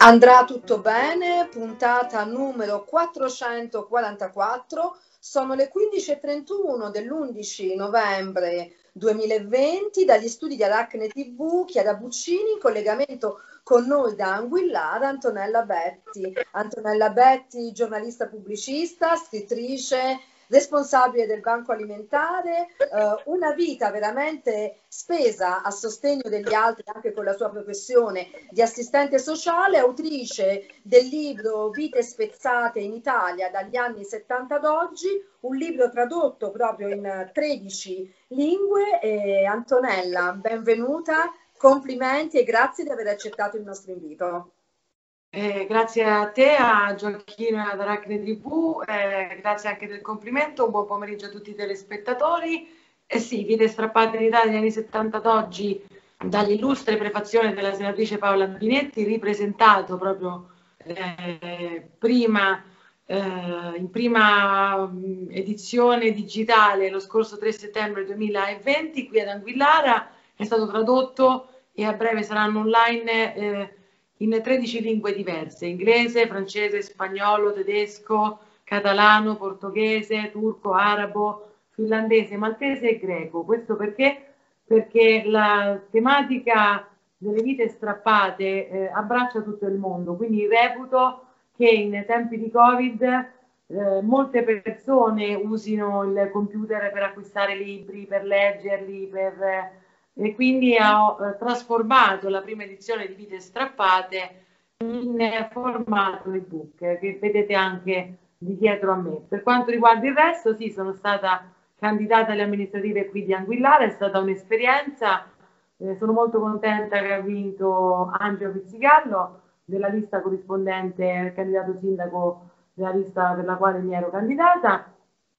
Andrà tutto bene, puntata numero 444, sono le 15:31 dell'11 novembre 2020, dagli studi di Aracne TV, Chiara Buccini, in collegamento con noi da Anguillara, Antonella Betti. Antonella Betti, giornalista pubblicista, scrittrice, responsabile del Banco Alimentare, una vita veramente spesa a sostegno degli altri anche con la sua professione di assistente sociale, autrice del libro Vite spezzate in Italia dagli anni 70 ad oggi, un libro tradotto proprio in 13 lingue. Antonella, benvenuta, complimenti e grazie di aver accettato il nostro invito. Grazie a te, a Gioacchino e ad Aracne TV, grazie anche del complimento, buon pomeriggio a tutti i telespettatori. Sì, Vite strappate in Italia dagli anni 70 ad oggi, dall'illustre prefazione della senatrice Paola Pinetti, ripresentato proprio in prima edizione digitale lo scorso 3 settembre 2020 qui ad Anguillara, è stato tradotto e a breve saranno online in 13 lingue diverse: inglese, francese, spagnolo, tedesco, catalano, portoghese, turco, arabo, finlandese, maltese e greco. Questo perché? Perché la tematica delle vite strappate abbraccia tutto il mondo, quindi reputo che in tempi di Covid molte persone usino il computer per acquistare libri, per leggerli, e quindi ho trasformato la prima edizione di Vite strappate in formato ebook, che vedete anche di dietro a me. Per quanto riguarda il resto, sì, sono stata candidata alle amministrative qui di Anguillara, è stata un'esperienza, sono molto contenta che ha vinto Angelo Pizzigallo della lista corrispondente al candidato sindaco della lista per la quale mi ero candidata,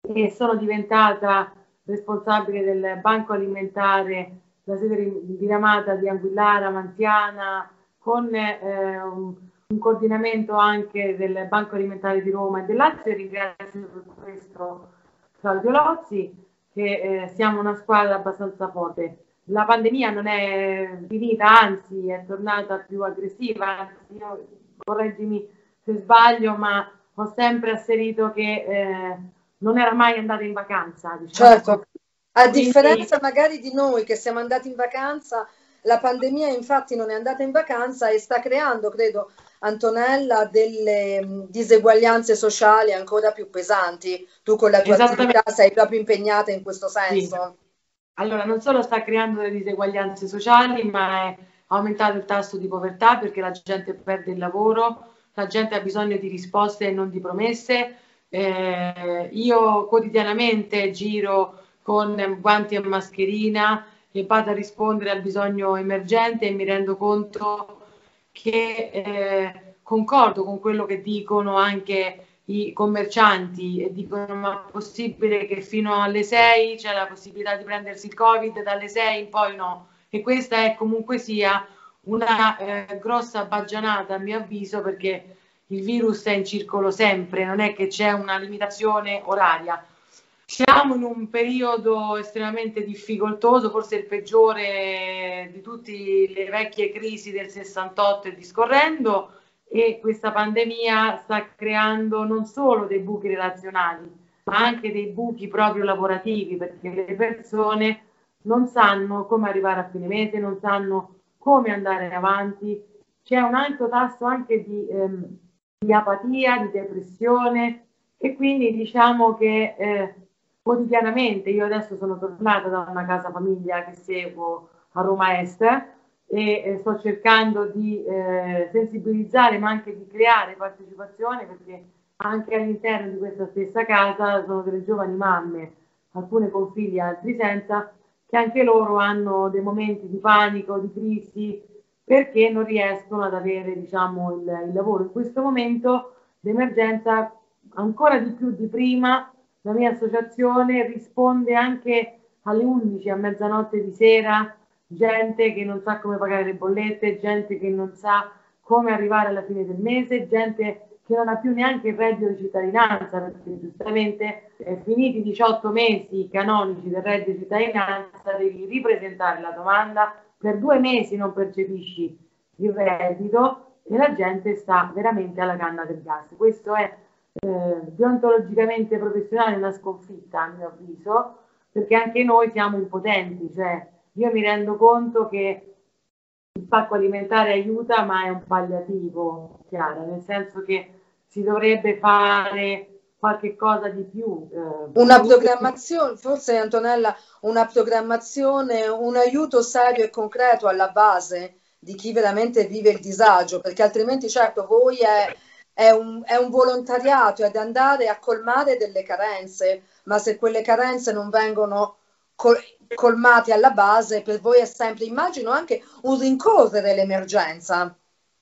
e sono diventata responsabile del Banco Alimentare, la sede di Amata, di Anguillara, Manziana, con un coordinamento anche del Banco Alimentare di Roma e del Lazio. Ringrazio per questo Claudio Lozzi, che siamo una squadra abbastanza forte. La pandemia non è finita, anzi è tornata più aggressiva. Io, correggimi se sbaglio, ma ho sempre asserito che non era mai andata in vacanza, diciamo. Certo. A differenza magari di noi che siamo andati in vacanza, la pandemia infatti non è andata in vacanza e sta creando, credo, Antonella, delle diseguaglianze sociali ancora più pesanti. Tu con la tua attività sei proprio impegnata in questo senso. Sì. Allora, non solo sta creando delle diseguaglianze sociali, ma è aumentato il tasso di povertà, perché la gente perde il lavoro, la gente ha bisogno di risposte e non di promesse. Io quotidianamente giro con guanti e mascherina e vado a rispondere al bisogno emergente, e mi rendo conto che concordo con quello che dicono anche i commercianti, e dicono: ma è possibile che fino alle 6 c'è la possibilità di prendersi il Covid, dalle 6 in poi no? E questa è comunque sia una grossa baggianata, a mio avviso, perché il virus è in circolo sempre, non è che c'è una limitazione oraria. Siamo in un periodo estremamente difficoltoso, forse il peggiore di tutte le vecchie crisi del 68 e discorrendo, e questa pandemia sta creando non solo dei buchi relazionali, ma anche dei buchi proprio lavorativi, perché le persone non sanno come arrivare a fine mese, non sanno come andare avanti. C'è un alto tasso anche di apatia, di depressione, e quindi diciamo che quotidianamente, io adesso sono tornata da una casa famiglia che seguo a Roma Est e sto cercando di sensibilizzare, ma anche di creare partecipazione, perché anche all'interno di questa stessa casa sono delle giovani mamme, alcune con figli, altri senza, che anche loro hanno dei momenti di panico, di crisi, perché non riescono ad avere, diciamo, il lavoro. In questo momento d'emergenza, ancora di più di prima, la mia associazione risponde anche alle 11, a mezzanotte di sera, gente che non sa come pagare le bollette, gente che non sa come arrivare alla fine del mese, gente che non ha più neanche il reddito di cittadinanza, perché giustamente finiti i 18 mesi canonici del reddito di cittadinanza devi ripresentare la domanda, per 2 mesi non percepisci il reddito, e la gente sta veramente alla canna del gas. Questo è deontologicamente professionale una sconfitta, a mio avviso, perché anche noi siamo impotenti, cioè io mi rendo conto che il pacco alimentare aiuta, ma è un palliativo, Chiara, nel senso che si dovrebbe fare qualche cosa di più. Una programmazione, forse Antonella, una programmazione, un aiuto serio e concreto alla base di chi veramente vive il disagio, perché altrimenti certo voi è un volontariato, è di andare a colmare delle carenze, ma se quelle carenze non vengono colmate alla base, per voi è sempre, immagino, anche un rincorrere l'emergenza.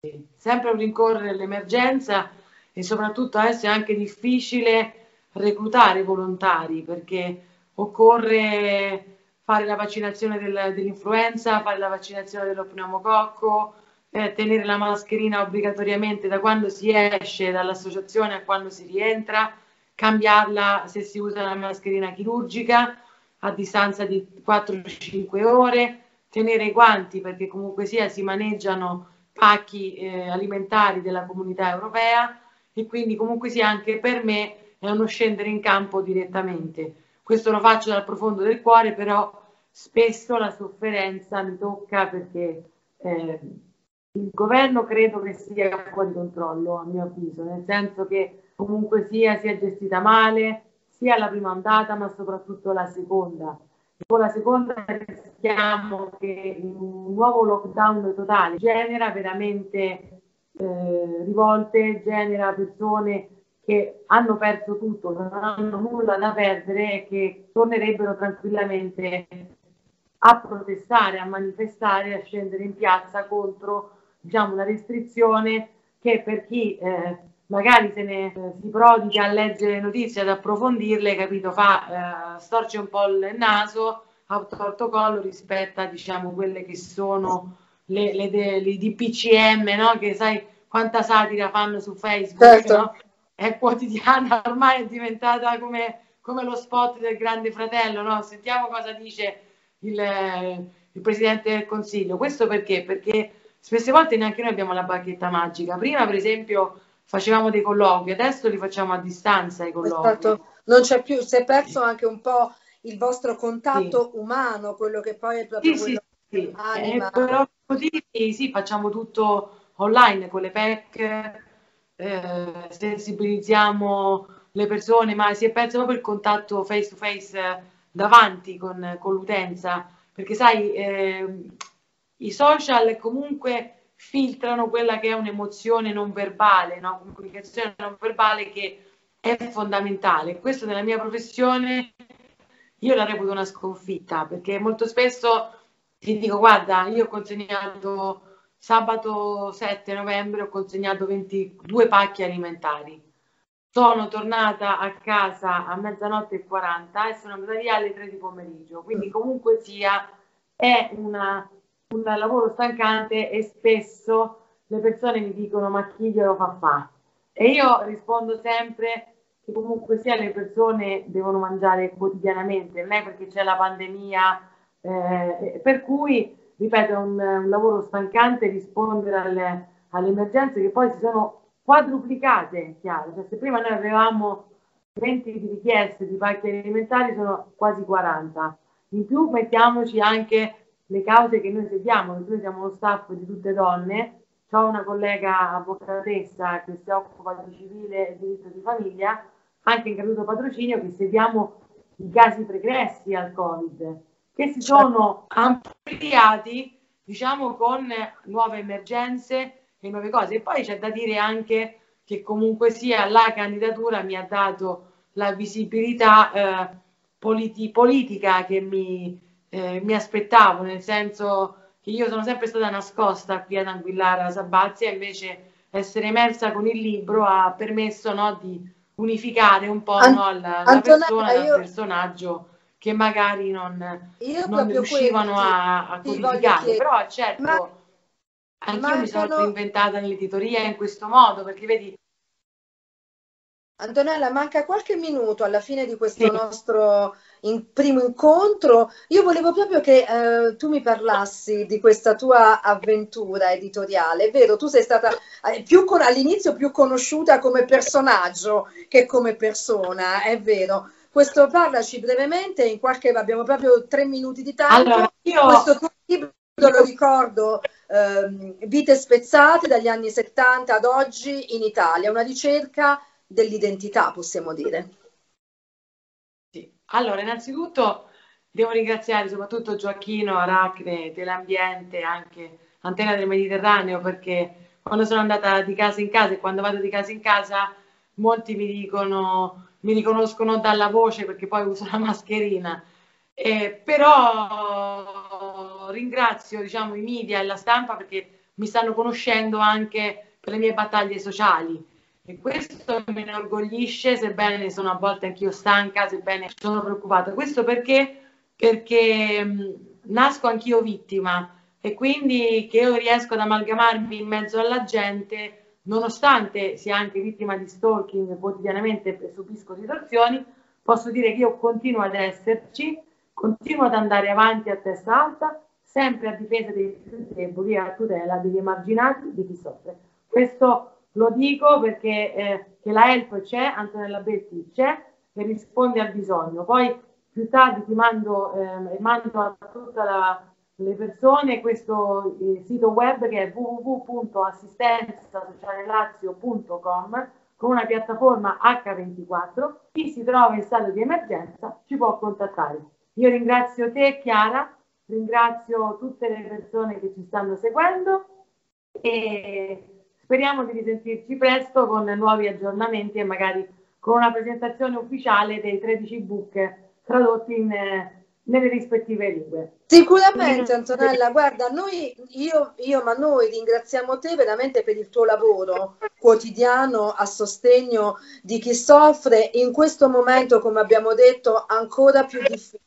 Sì, sempre un rincorrere l'emergenza, e soprattutto adesso è anche difficile reclutare volontari, perché occorre fare la vaccinazione dell'influenza, fare la vaccinazione dello pneumococco, tenere la mascherina obbligatoriamente da quando si esce dall'associazione a quando si rientra, cambiarla se si usa la mascherina chirurgica a distanza di 4-5 ore, tenere i guanti perché comunque sia si maneggiano pacchi alimentari della comunità europea, e quindi comunque sia anche per me è uno scendere in campo direttamente. Questo lo faccio dal profondo del cuore, però spesso la sofferenza mi tocca perché il governo credo che sia fuori controllo, a mio avviso, nel senso che comunque sia si è gestita male sia la prima ondata ma soprattutto la seconda. E con la seconda rischiamo che un nuovo lockdown totale genera veramente rivolte, genera persone che hanno perso tutto, non hanno nulla da perdere e che tornerebbero tranquillamente a protestare, a manifestare, a scendere in piazza contro, diciamo, una restrizione che per chi magari si prodiga a leggere le notizie, ad approfondirle, capito, fa storce un po' il naso, a torto collo rispetto a, diciamo, quelle che sono le DPCM, no? Che sai quanta satira fanno su Facebook, certo. No? È quotidiana, ormai è diventata come lo spot del Grande Fratello, no? Sentiamo cosa dice il Presidente del Consiglio. Questo perché? Perché spesse volte neanche noi abbiamo la bacchetta magica. Prima, per esempio, facevamo dei colloqui, adesso li facciamo a distanza i colloqui. Esatto. Non c'è più, si è perso anche un po' il vostro contatto, sì, umano, quello che poi è proprio, sì, quello, sì, che anima. Per motivi, sì, facciamo tutto online con le PEC, sensibilizziamo le persone, ma si è perso proprio il contatto face to face davanti con l'utenza, perché sai i social comunque filtrano quella che è un'emozione non verbale, no? Comunicazione non verbale che è fondamentale. Questo nella mia professione io la reputo una sconfitta, perché molto spesso ti dico guarda, io ho consegnato sabato 7 novembre ho consegnato 22 pacchi alimentari. Sono tornata a casa a mezzanotte e 40 e sono andata via alle 3 di pomeriggio. Quindi comunque sia è un lavoro stancante, e spesso le persone mi dicono ma chi glielo fa fa? E io rispondo sempre che comunque sia le persone devono mangiare quotidianamente, non è perché c'è la pandemia, per cui ripeto, è un lavoro stancante rispondere alle emergenze che poi si sono quadruplicate, chiaro. Cioè, se prima noi avevamo 20 richieste di pacchi alimentari, sono quasi 40. In più mettiamoci anche le cause che noi seguiamo, perché noi siamo lo staff di tutte donne. C'ho una collega avvocatessa che si occupa di civile e diritto di famiglia, anche in caduto patrocinio, che seguiamo i casi pregressi al Covid, che si sono ampliati, diciamo, con nuove emergenze e nuove cose. E poi c'è da dire anche che comunque sia la candidatura mi ha dato la visibilità politica che mi aspettavo, nel senso che io sono sempre stata nascosta qui ad Anguillara-Sabazia, invece essere emersa con il libro ha permesso, no, di unificare un po', no, la persona dal personaggio che magari non riuscivano a codificare, però certo, anch'io mi sono reinventata nell'editoria in questo modo, perché vedi... Antonella, manca qualche minuto alla fine di questo, sì, nostro in primo incontro, io volevo proprio che tu mi parlassi di questa tua avventura editoriale. È vero, tu sei stata all'inizio più conosciuta come personaggio che come persona, è vero. Questo, parlaci brevemente, in qualche, abbiamo proprio 3 minuti di tempo. Allora, io... Questo tuo libro, lo ricordo, Vite spezzate dagli anni 70 ad oggi in Italia, una ricerca dell'identità, possiamo dire. Sì. Allora, innanzitutto devo ringraziare soprattutto Gioacchino, Aracne, Teleambiente, anche Antena del Mediterraneo, perché quando sono andata di casa in casa e quando vado di casa in casa molti mi dicono... mi riconoscono dalla voce perché poi uso la mascherina, però ringrazio, diciamo, i media e la stampa perché mi stanno conoscendo anche per le mie battaglie sociali, e questo me ne orgoglisce, sebbene sono a volte anch'io stanca, sebbene sono preoccupata. Questo perché nasco anch'io vittima, e quindi che io riesco ad amalgamarmi in mezzo alla gente, nonostante sia anche vittima di stalking quotidianamente e subisco situazioni, posso dire che io continuo ad esserci, continuo ad andare avanti a testa alta, sempre a difesa dei più deboli e a tutela degli emarginati, di chi soffre. Questo lo dico perché che la help c'è, Antonella Betti c'è e risponde al bisogno. Poi più tardi ti mando, mando a tutta la... le persone questo sito web che è www.assistenzasocialelazio.com, con una piattaforma H24. Chi si trova in stato di emergenza ci può contattare. Io ringrazio te, Chiara, ringrazio tutte le persone che ci stanno seguendo e speriamo di risentirci presto con nuovi aggiornamenti e magari con una presentazione ufficiale dei 13 book tradotti in... nelle rispettive lingue. Sicuramente, Antonella, guarda, noi ringraziamo te veramente per il tuo lavoro quotidiano a sostegno di chi soffre in questo momento, come abbiamo detto, ancora più difficile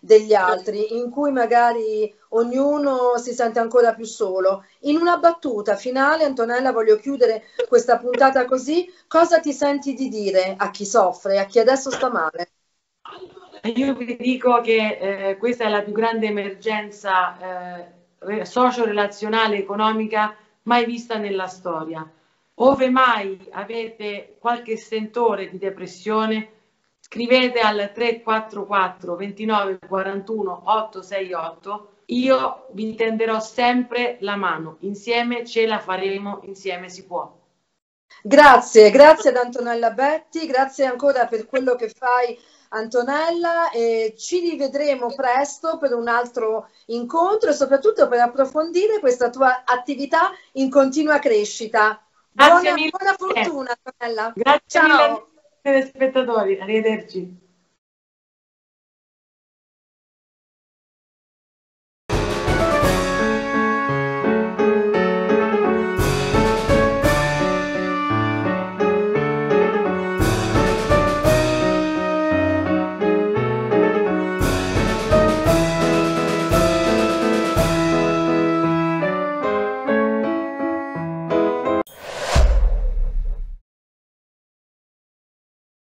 degli altri, in cui magari ognuno si sente ancora più solo. In una battuta finale, Antonella, voglio chiudere questa puntata così. Cosa ti senti di dire a chi soffre, a chi adesso sta male? Io vi dico che questa è la più grande emergenza socio-relazionale, economica mai vista nella storia. Ove mai avete qualche sentore di depressione, scrivete al 344 29 41 868. Io vi tenderò sempre la mano. Insieme ce la faremo, insieme si può. Grazie, grazie ad Antonella Betti, grazie ancora per quello che fai, Antonella, ci rivedremo presto per un altro incontro e soprattutto per approfondire questa tua attività in continua crescita. Buona fortuna, Antonella. Grazie mille a tutti gli spettatori, arrivederci.